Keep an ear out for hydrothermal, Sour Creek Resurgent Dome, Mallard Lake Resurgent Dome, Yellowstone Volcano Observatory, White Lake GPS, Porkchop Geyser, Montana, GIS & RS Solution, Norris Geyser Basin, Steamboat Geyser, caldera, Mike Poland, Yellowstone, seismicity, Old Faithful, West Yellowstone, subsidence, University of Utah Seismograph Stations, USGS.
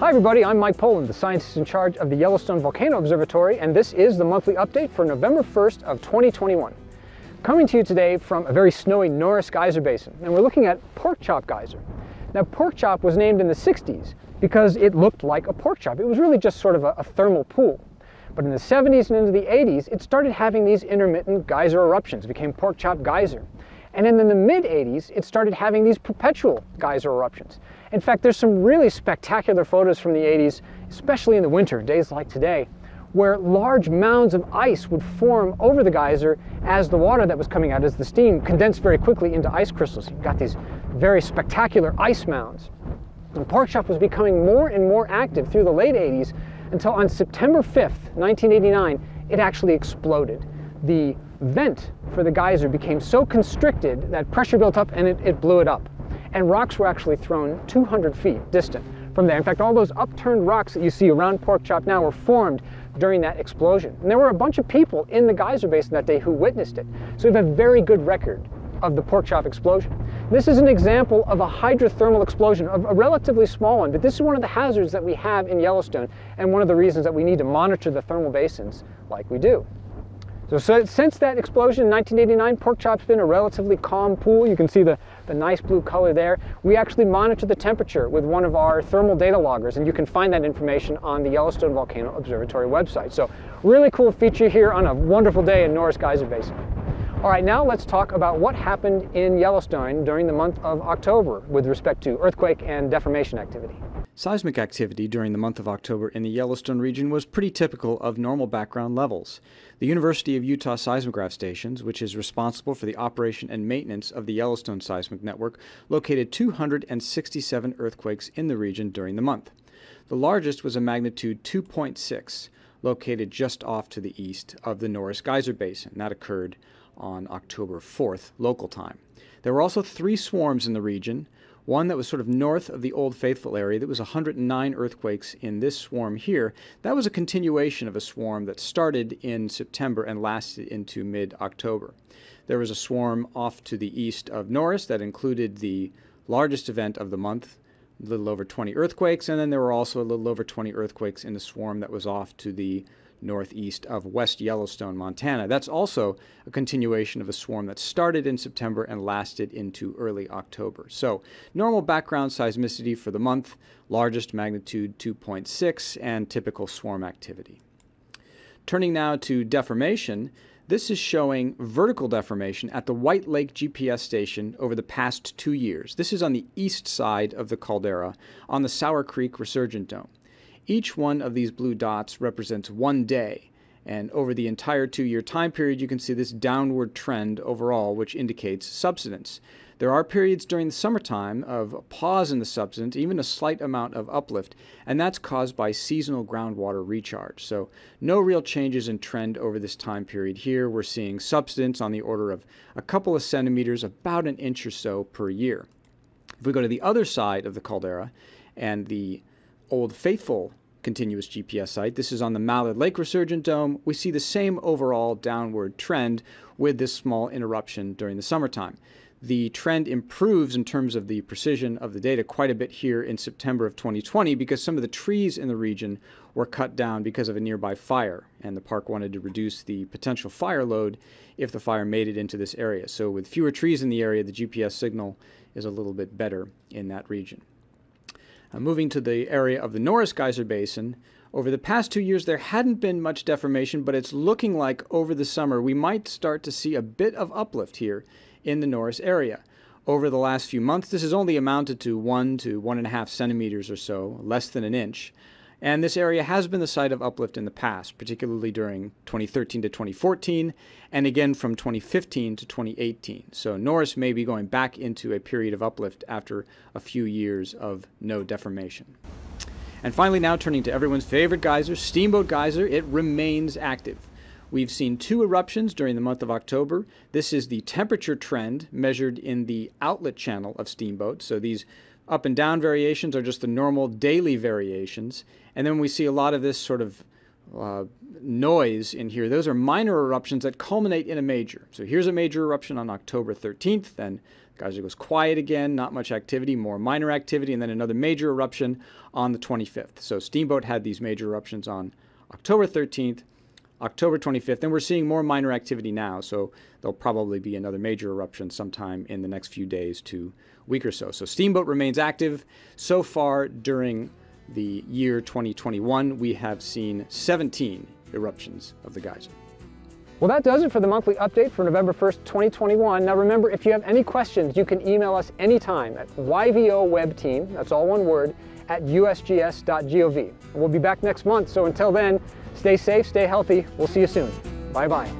Hi everybody, I'm Mike Poland, the scientist in charge of the Yellowstone Volcano Observatory, and this is the monthly update for November 1st of 2021. Coming to you today from a very snowy Norris Geyser Basin, and we're looking at Porkchop Geyser. Now, Porkchop was named in the 60s because it looked like a pork chop. It was really just sort of a thermal pool. But in the 70s and into the 80s, it started having these intermittent geyser eruptions. It became Porkchop Geyser. And then in the mid-80s, it started having these perpetual geyser eruptions. In fact, there's some really spectacular photos from the 80s, especially in the winter, days like today, where large mounds of ice would form over the geyser as the water that was coming out, as the steam condensed very quickly into ice crystals. You've got these very spectacular ice mounds. And Porkchop was becoming more and more active through the late 80s until on September 5th, 1989, it actually exploded. The vent for the geyser became so constricted that pressure built up and it blew it up. And rocks were actually thrown 200 feet distant from there. In fact, all those upturned rocks that you see around Porkchop now were formed during that explosion. And there were a bunch of people in the geyser basin that day who witnessed it. So we have a very good record of the Porkchop explosion. This is an example of a hydrothermal explosion, a relatively small one, but this is one of the hazards that we have in Yellowstone and one of the reasons that we need to monitor the thermal basins like we do. So since that explosion in 1989, Porkchop's been a relatively calm pool. You can see the nice blue color there. We actually monitor the temperature with one of our thermal data loggers, and you can find that information on the Yellowstone Volcano Observatory website. So really cool feature here on a wonderful day in Norris Geyser Basin. All right, now let's talk about what happened in Yellowstone during the month of October with respect to earthquake and deformation activity. Seismic activity during the month of October in the Yellowstone region was pretty typical of normal background levels. The University of Utah Seismograph Stations, which is responsible for the operation and maintenance of the Yellowstone seismic network, located 267 earthquakes in the region during the month. The largest was a magnitude 2.6, located just off to the east of the Norris Geyser Basin. That occurred on October 4th, local time. There were also 3 swarms in the region. One that was sort of north of the Old Faithful area, that was 109 earthquakes in this swarm here. That was a continuation of a swarm that started in September and lasted into mid-October. There was a swarm off to the east of Norris that included the largest event of the month, a little over 20 earthquakes, and then there were also a little over 20 earthquakes in the swarm that was off to the northeast of West Yellowstone, Montana. That's also a continuation of a swarm that started in September and lasted into early October. So normal background seismicity for the month, largest magnitude 2.6, and typical swarm activity. Turning now to deformation, this is showing vertical deformation at the White Lake GPS station over the past 2 years. This is on the east side of the caldera on the Sour Creek Resurgent Dome. Each one of these blue dots represents one day, and over the entire 2-year time period you can see this downward trend overall, which indicates subsidence. There are periods during the summertime of a pause in the subsidence, even a slight amount of uplift, and that's caused by seasonal groundwater recharge. So no real changes in trend over this time period here. We're seeing subsidence on the order of a couple of centimeters, about an inch or so per year. If we go to the other side of the caldera and the Old Faithful continuous GPS site. This is on the Mallard Lake Resurgent Dome. We see the same overall downward trend with this small interruption during the summertime. The trend improves in terms of the precision of the data quite a bit here in September of 2020 because some of the trees in the region were cut down because of a nearby fire, and the park wanted to reduce the potential fire load if the fire made it into this area. So with fewer trees in the area, the GPS signal is a little bit better in that region. Moving to the area of the Norris Geyser Basin, over the past 2 years there hadn't been much deformation, but it's looking like over the summer we might start to see a bit of uplift here in the Norris area. Over the last few months this has only amounted to 1 to 1.5 centimeters or so, less than an inch, and this area has been the site of uplift in the past, particularly during 2013 to 2014, and again from 2015 to 2018. So Norris may be going back into a period of uplift after a few years of no deformation. And finally, now turning to everyone's favorite geyser, Steamboat Geyser, it remains active. We've seen 2 eruptions during the month of October. This is the temperature trend measured in the outlet channel of Steamboat. So these up and down variations are just the normal daily variations. And then we see a lot of this sort of noise in here. Those are minor eruptions that culminate in a major. So here's a major eruption on October 13th, then Geyser goes quiet again, not much activity, more minor activity, and then another major eruption on the 25th. So Steamboat had these major eruptions on October 13th, October 25th, and we're seeing more minor activity now, so there'll probably be another major eruption sometime in the next few days to week or so. So Steamboat remains active. So far during the year 2021, we have seen 17 eruptions of the geyser. Well, that does it for the monthly update for November 1st, 2021. Now remember, if you have any questions, you can email us anytime at yvowebteam, that's all one word, at usgs.gov. And we'll be back next month, so until then, stay safe, stay healthy. We'll see you soon. Bye-bye.